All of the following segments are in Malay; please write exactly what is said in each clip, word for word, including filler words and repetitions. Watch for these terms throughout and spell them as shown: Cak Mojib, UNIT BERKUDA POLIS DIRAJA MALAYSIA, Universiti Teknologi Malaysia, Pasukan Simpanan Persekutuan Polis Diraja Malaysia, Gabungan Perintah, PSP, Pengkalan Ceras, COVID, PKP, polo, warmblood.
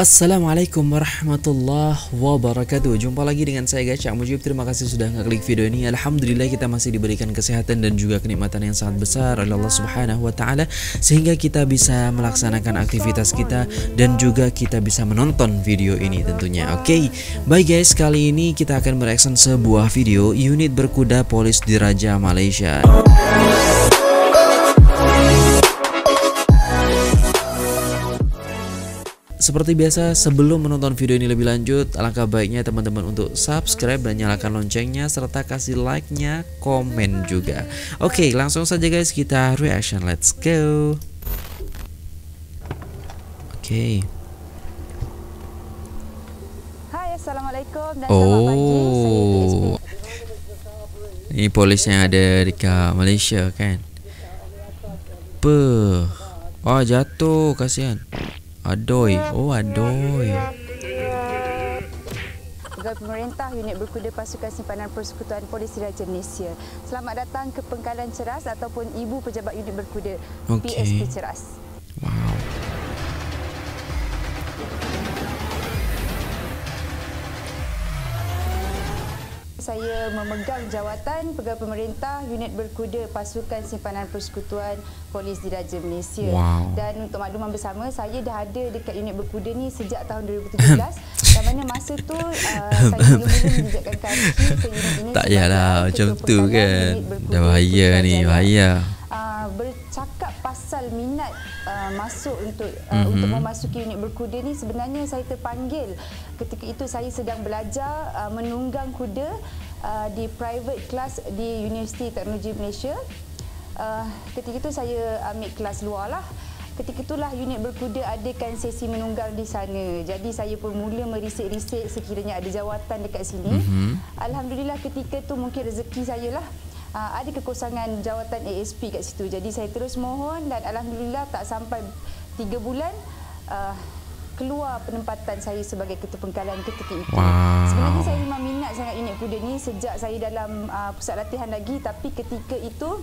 Assalamualaikum warahmatullahi wabarakatuh. Jumpa lagi dengan saya guys, Cak Mojib. Terima kasih sudah ngeklik video ini. Alhamdulillah kita masih diberikan kesehatan dan juga kenikmatan yang sangat besar oleh Allah Subhanahu wa taala sehingga kita bisa melaksanakan aktivitas kita dan juga kita bisa menonton video ini tentunya. Oke. Okay. Baik guys, kali ini kita akan mereaction sebuah video Unit Berkuda Polis Diraja Malaysia. Seperti biasa, sebelum menonton video ini lebih lanjut, alangkah baiknya teman-teman untuk subscribe dan nyalakan loncengnya serta kasih like-nya, komen juga. Oke, langsung saja guys kita reaction, let's go. Oke. Hai, assalamualaikum dan selamat pagi. Ini polisnya ada di Malaysia kan? Puh. Oh, jatuh, kasihan. Adoy, oh adoy. Gabungan Perintah Unit Berkuda Pasukan Simpanan Persekutuan Polis Diraja Malaysia. Selamat datang ke Pengkalan Ceras ataupun Ibu Pejabat Unit Berkuda, okay. P S P Ceras. Wow. Saya memegang jawatan Pegawai Pemerintah Unit Berkuda Pasukan Simpanan Persekutuan Polis Diraja Malaysia. Wow. Dan untuk makluman bersama, saya dah ada dekat unit berkuda ni sejak tahun dua ribu tujuh belas. Dan mana masa tu uh, saya mula menginjakkan kaki ke unit ini. Tak yalah macam tu kan. Dah bahaya ni, bahaya. Uh, bercakap pasal minat uh, masuk untuk uh, mm-hmm. untuk memasuki unit berkuda ni, sebenarnya saya terpanggil. Ketika itu saya sedang belajar uh, menunggang kuda uh, di private class di Universiti Teknologi Malaysia. Uh, ketika itu saya ambil kelas luar lah. Ketika itulah unit berkuda adakan sesi menunggang di sana. Jadi saya pun mula merisik-risik sekiranya ada jawatan dekat sini. Mm-hmm. Alhamdulillah ketika itu mungkin rezeki saya lah. Uh, ada kekurangan jawatan A S P kat situ. Jadi saya terus mohon dan alhamdulillah tak sampai tiga bulan uh, keluar penempatan saya sebagai ketua pengkalan ketika itu. Wow. Sebenarnya saya memang minat sangat unit kuda ni sejak saya dalam uh, pusat latihan lagi, tapi ketika itu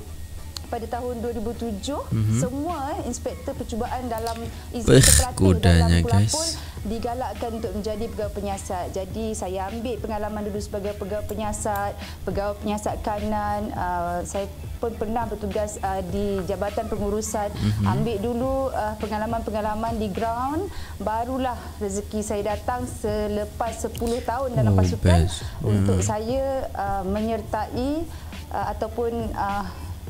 pada tahun dua ribu tujuh, mm-hmm. semua inspektor percubaan dalam izin terpelatur dalam pelapon digalakkan untuk menjadi pegawai penyiasat. Jadi saya ambil pengalaman dulu sebagai pegawai penyiasat, pegawai penyiasat kanan. Uh, saya pun pernah bertugas uh, di Jabatan Pengurusan. Mm-hmm. Ambil dulu pengalaman-pengalaman uh, di ground, barulah rezeki saya datang selepas sepuluh tahun dalam oh, pasukan best. Untuk yeah. saya uh, menyertai uh, ataupun uh,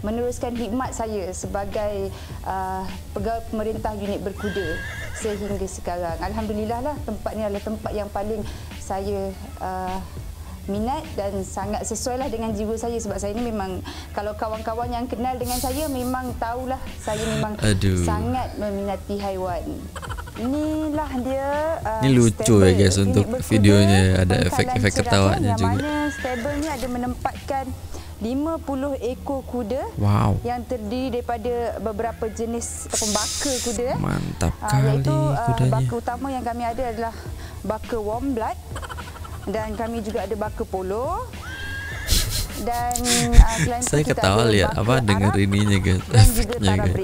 meneruskan khidmat saya sebagai uh, pegawai pemerintah unit berkuda sehingga sekarang. Alhamdulillah lah, tempat ni adalah tempat yang paling saya uh, minat dan sangat sesuailah dengan jiwa saya, sebab saya ni memang, kalau kawan-kawan yang kenal dengan saya memang tahulah saya memang Aduh. sangat meminati haiwan. Inilah dia. Uh, Ini lucu ya guys untuk videonya, ada efek-efek ketawanya juga. Yang mana stable ni ada menempatkan lima puluh ekor kuda, wow. yang terdiri daripada beberapa jenis pembaka kuda. Mantap uh, kali iaitu, uh, kudanya. Baka utama yang kami ada adalah baka warmblood dan kami juga ada baka polo. Dan uh, selain saya ketawa lihat apa dengar ininya guys. Efeknya guys.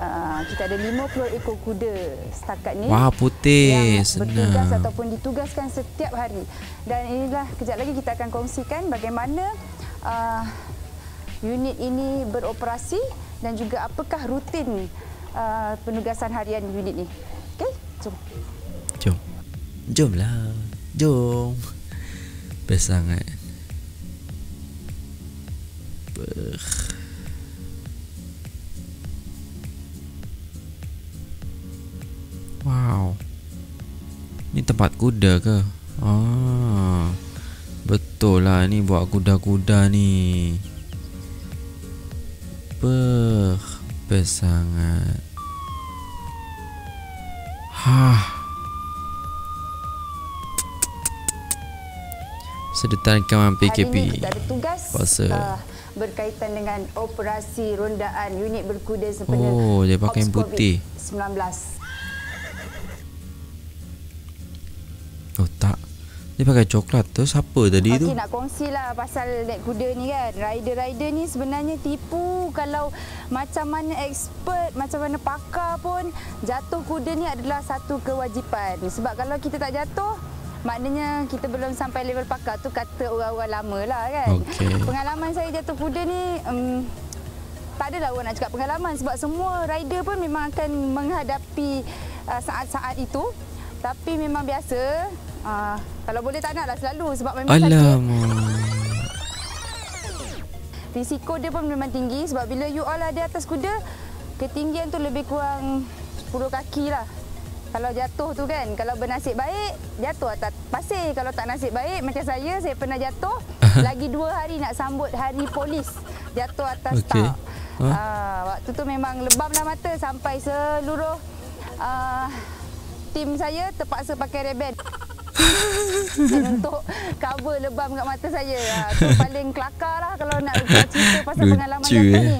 Uh, kita ada lima puluh ekor kuda setakat ni. Wah, putih. Yang bertugas senang. Ataupun ditugaskan setiap hari. Dan inilah kejap lagi kita akan kongsikan bagaimana Uh, unit ini beroperasi dan juga apakah rutin uh, penugasan harian unit ini. Okey, jom. Jom. Jomlah. Jom. Best sangat. Ber. Wow. Ini tempat kuda ke? Ah. Betul lah, ni buat kuda-kuda ni. Beuh, best sangat. Hah. Sedutan kawan P K P. Kita ada tugas uh, berkaitan dengan operasi rondaan unit berkuda sempena. Oh, dia pakai putih. sembilan belas. Oh, tak. Dia pakai coklat tu. Siapa tadi okay, tu? Okey, nak kongsilah pasal naik kuda ni kan. Rider-rider ni sebenarnya tipu. Kalau macam mana expert, macam mana pakar pun, jatuh kuda ni adalah satu kewajipan. Sebab kalau kita tak jatuh, maknanya kita belum sampai level pakar tu, kata orang-orang lama lah kan. Okay. Pengalaman saya jatuh kuda ni, um, tak adalah orang nak cakap pengalaman. Sebab semua rider pun memang akan menghadapi uh, saat-saat itu. Tapi memang biasa. Uh, kalau boleh tak naklah selalu sebab memang Alamak. sakit. Risiko dia pun memang tinggi sebab bila you all ada atas kuda, ketinggian tu lebih kurang sepuluh kaki lah. Kalau jatuh tu kan, kalau bernasib baik, jatuh atas pasir. Kalau tak nasib baik, macam saya, saya pernah jatuh. Lagi dua hari nak sambut hari polis. Jatuh atas okay. tak. Huh? Uh, waktu tu memang lebamlah mata sampai seluruh uh, tim saya terpaksa pakai reben. Untuk cover lebam kat mata saya. Itu paling kelakar lah kalau nak cerita pasal pengalaman jatuh ni.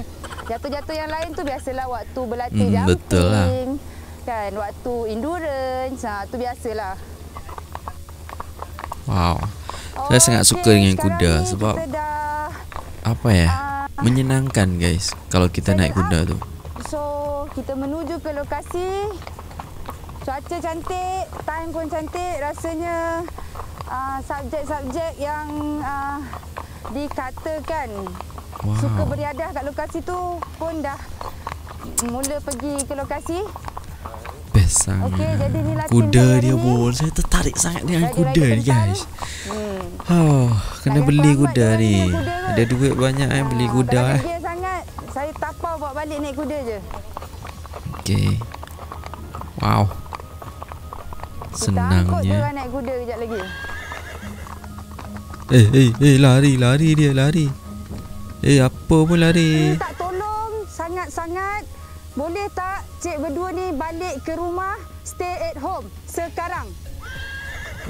Jatuh-jatuh yang lain tu biasalah waktu berlatih hmm, jumping kan, waktu endurance, ha, tu biasalah. Wow. Saya okay, sangat suka dengan kuda sebab dah, apa ya? Uh, menyenangkan guys kalau kita naik kuda up. tu. So kita menuju ke lokasi. Cuaca cantik, time pun cantik. Rasanya uh, subjek-subjek yang uh, dikatakan wow. suka beriadah kat lokasi tu pun dah mula pergi ke lokasi. Best sangat. Okay, jadi inilah kuda dia pun. Saya tertarik sangat dengan dari kuda ni guys. Hmm. Oh, kena beli kuda ni. Ada duit banyak eh, beli kuda eh. Saya sangat, saya tapau bawa balik naik kuda je. Okay. Wow. Senangnya. Kita angkut dia naik kuda kejap lagi. Eh, eh, eh, lari, lari dia, lari. Eh, apa pun lari. Eh, tak tolong sangat-sangat. Boleh tak cik berdua ni balik ke rumah, stay at home sekarang?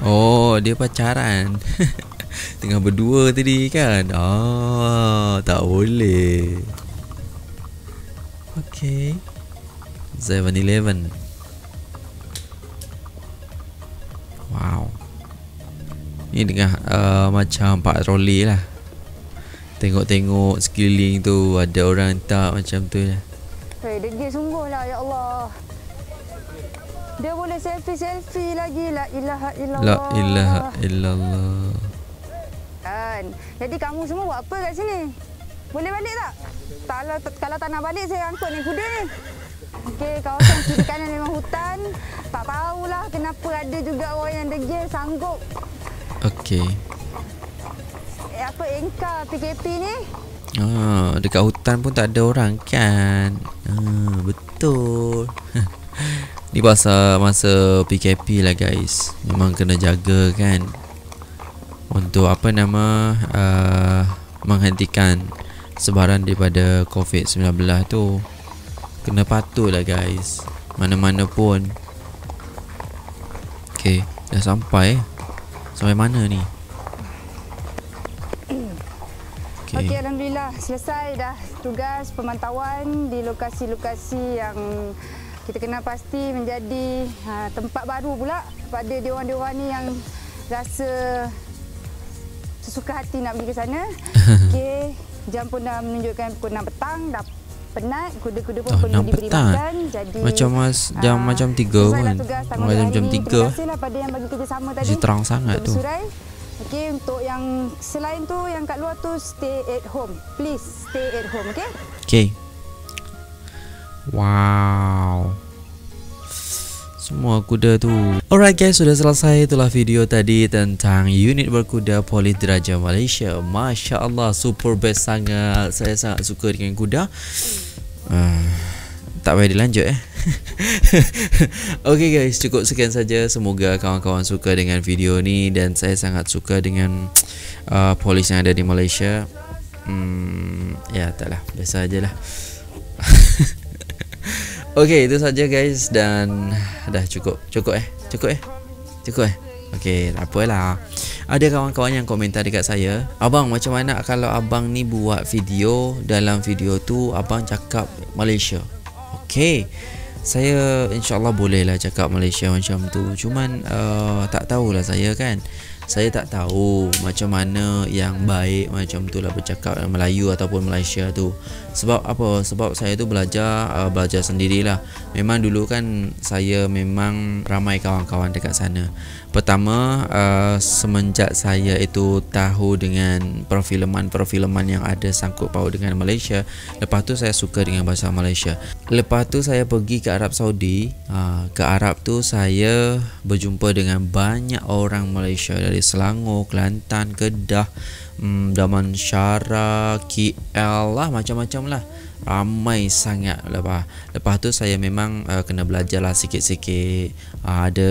Oh, dia pacaran. Tengah berdua tadi kan. Ah, tak boleh. Okey. seven eleven. Wow. Ini dengan uh, macam patroli lah. Tengok-tengok sekeliling tu ada orang tak macam tu lah. Hei, degil sungguh lah, ya Allah. Dia boleh selfie-selfie lagi. La ilaha illallah. La ilaha illallah. Kan. Jadi kamu semua buat apa kat sini? Boleh balik tak? Kalau, kalau tak nak balik saya angkut naik kuda ni. Okey, kawasan kiri kanan memang hutan. Tak tahulah kenapa ada juga orang yang degil sanggup. Okey. Eh, apa engka P K P ni? Ah, dekat hutan pun tak ada orang kan. Ah, betul. Ni pasal masa P K P lah guys. Memang kena jaga kan. Untuk apa nama uh, menghentikan sebaran daripada COVID nineteen tu. Kena patuh lah guys, mana-mana pun. Okay, dah sampai. Sampai mana ni? Okay. Okay, Alhamdulillah selesai dah tugas pemantauan di lokasi-lokasi yang kita kena pasti menjadi ha, tempat baru pula pada diorang-diorang ni yang rasa sesuka hati nak pergi ke sana. Okay, jam pun dah menunjukkan pukul enam petang. Dah penat, kuda-kuda pun oh, perlu diberi makan. Jadi macam mas, jam aa, macam tiga kan. Mulai jam tiga. Terima kasihlah pada yang bagi kerjasama tadi. Jadi terang sangat tu. Okey, untuk yang selain tu yang kat luar tu stay at home. Please stay at home, okey? Okey. Wow. Semua kuda tu. Alright guys, sudah selesai itulah video tadi tentang unit berkuda Polis Diraja Malaysia. Masya Allah, super best sangat. Saya sangat suka dengan kuda. Uh, tak payah dilanjut eh. Okay guys, cukup sekian saja. Semoga kawan-kawan suka dengan video ni. Dan saya sangat suka dengan uh, polis yang ada di Malaysia. Hmm, ya taklah, biasa ajalah. Okey, itu saja guys dan dah cukup. Cukup eh? Cukup eh? Cukup eh? Okey, tak apalah. Ada kawan-kawan yang komentar dekat saya, "Abang, macam mana kalau abang ni buat video, dalam video tu abang cakap Malaysia?" Okey. Saya insya-Allah bolehlah cakap Malaysia macam tu. Cuman uh, tak tahulah saya kan. saya tak tahu macam mana yang baik macam itulah bercakap yang Melayu ataupun Malaysia tu. Sebab apa? Sebab saya tu belajar uh, belajar sendirilah. Memang dulu kan saya memang ramai kawan-kawan dekat sana. Pertama uh, semenjak saya itu tahu dengan perfilman-perfilman yang ada sangkut paut dengan Malaysia, lepas tu saya suka dengan bahasa Malaysia. Lepas tu saya pergi ke Arab Saudi. Uh, ke Arab tu saya berjumpa dengan banyak orang Malaysia dari Selangor, Kelantan, Kedah, hmm, Damansara, K L lah, macam-macam lah, ramai sangat. Lepas, lepas tu saya memang uh, kena belajar lah sikit-sikit. uh, Ada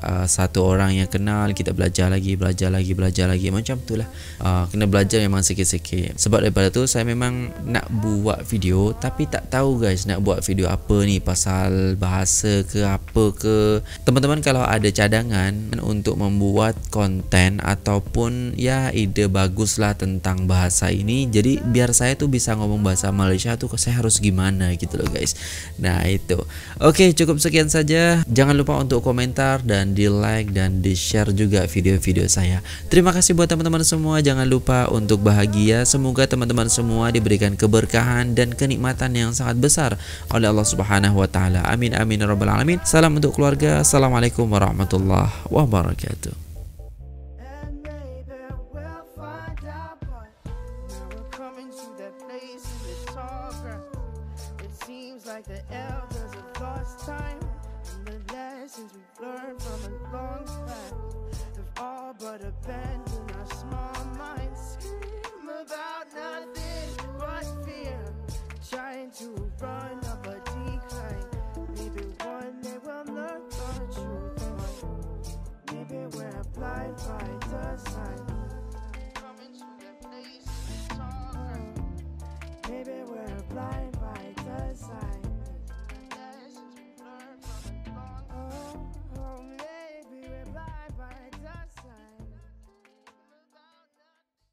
uh, satu orang yang kenal, kita belajar lagi, belajar lagi, belajar lagi, macam tu lah. uh, Kena belajar memang sikit-sikit. Sebab daripada tu saya memang nak buat video, tapi tak tahu guys nak buat video apa ni, pasal bahasa ke apa ke. Teman-teman kalau ada cadangan untuk membuat konten ataupun ya ide bagus lah tentang bahasa ini, jadi biar saya tuh bisa ngomong bahasa Malaysia tuh saya harus gimana gitu loh guys. Nah itu. Oke, cukup sekian saja. Jangan lupa untuk komentar dan di like dan di share juga video-video saya. Terima kasih buat teman-teman semua. Jangan lupa untuk bahagia. Semoga teman-teman semua diberikan keberkahan dan kenikmatan yang sangat besar oleh Allah Subhanahu Wa Taala. Amin amin ya rabbal alamin. Salam untuk keluarga. Assalamualaikum warahmatullahi wabarakatuh. Like the elders of lost time, and the lessons we've learned from a long time have all but abandoned our small minds. Scream about nothing but fear, trying to run up a decline. Maybe one day we'll learn the truth. Maybe we're blind by the sign.